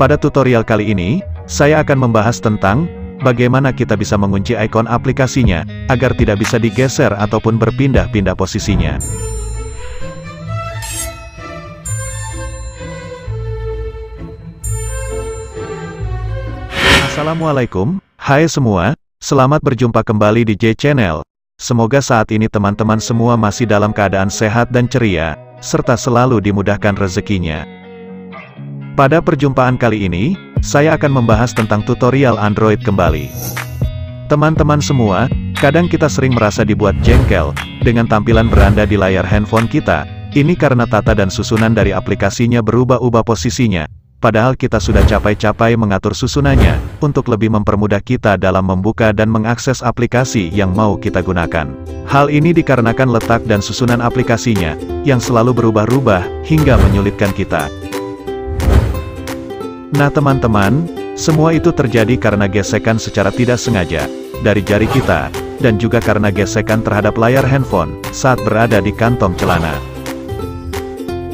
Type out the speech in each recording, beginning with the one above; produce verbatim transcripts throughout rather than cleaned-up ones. Pada tutorial kali ini, saya akan membahas tentang bagaimana kita bisa mengunci ikon aplikasinya, agar tidak bisa digeser ataupun berpindah-pindah posisinya. Assalamualaikum, hai semua, selamat berjumpa kembali di J Channel. Semoga saat ini teman-teman semua masih dalam keadaan sehat dan ceria, serta selalu dimudahkan rezekinya. Pada perjumpaan kali ini, saya akan membahas tentang tutorial Android kembali. Teman-teman semua, kadang kita sering merasa dibuat jengkel dengan tampilan beranda di layar handphone kita. Ini karena tata dan susunan dari aplikasinya berubah-ubah posisinya, padahal kita sudah capai-capai mengatur susunannya untuk lebih mempermudah kita dalam membuka dan mengakses aplikasi yang mau kita gunakan. Hal ini dikarenakan letak dan susunan aplikasinya yang selalu berubah-ubah hingga menyulitkan kita. Nah teman-teman, semua itu terjadi karena gesekan secara tidak sengaja dari jari kita, dan juga karena gesekan terhadap layar handphone saat berada di kantong celana.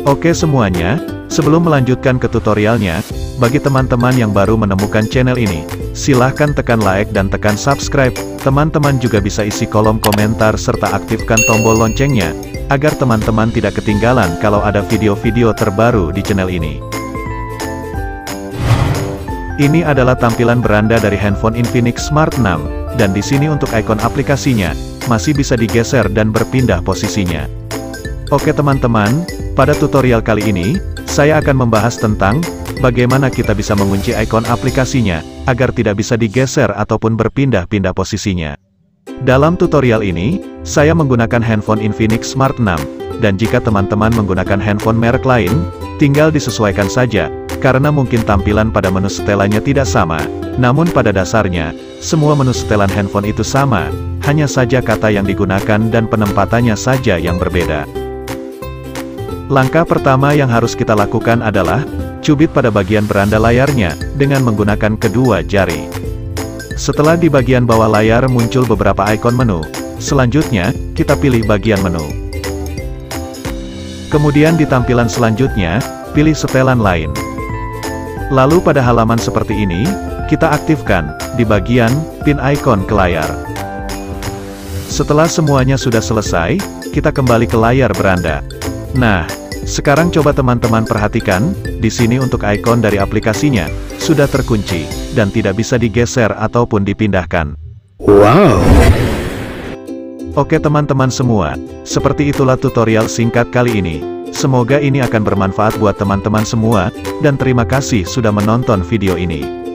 Oke semuanya, sebelum melanjutkan ke tutorialnya, bagi teman-teman yang baru menemukan channel ini, silahkan tekan like dan tekan subscribe. Teman-teman juga bisa isi kolom komentar serta aktifkan tombol loncengnya, agar teman-teman tidak ketinggalan kalau ada video-video terbaru di channel ini. Ini adalah tampilan beranda dari handphone Infinix Smart enam, dan di sini untuk ikon aplikasinya, masih bisa digeser dan berpindah posisinya. Oke teman-teman, pada tutorial kali ini, saya akan membahas tentang bagaimana kita bisa mengunci ikon aplikasinya, agar tidak bisa digeser ataupun berpindah-pindah posisinya. Dalam tutorial ini, saya menggunakan handphone Infinix Smart enam, dan jika teman-teman menggunakan handphone merek lain, tinggal disesuaikan saja, karena mungkin tampilan pada menu setelannya tidak sama. Namun pada dasarnya, semua menu setelan handphone itu sama, hanya saja kata yang digunakan dan penempatannya saja yang berbeda. Langkah pertama yang harus kita lakukan adalah cubit pada bagian beranda layarnya dengan menggunakan kedua jari. Setelah di bagian bawah layar muncul beberapa ikon menu, selanjutnya kita pilih bagian menu. Kemudian di tampilan selanjutnya, pilih setelan lain. Lalu pada halaman seperti ini, kita aktifkan, di bagian, pin icon ke layar. Setelah semuanya sudah selesai, kita kembali ke layar beranda. Nah, sekarang coba teman-teman perhatikan, di sini untuk icon dari aplikasinya, sudah terkunci, dan tidak bisa digeser ataupun dipindahkan. Wow! Oke teman-teman semua, seperti itulah tutorial singkat kali ini. Semoga ini akan bermanfaat buat teman-teman semua, dan terima kasih sudah menonton video ini.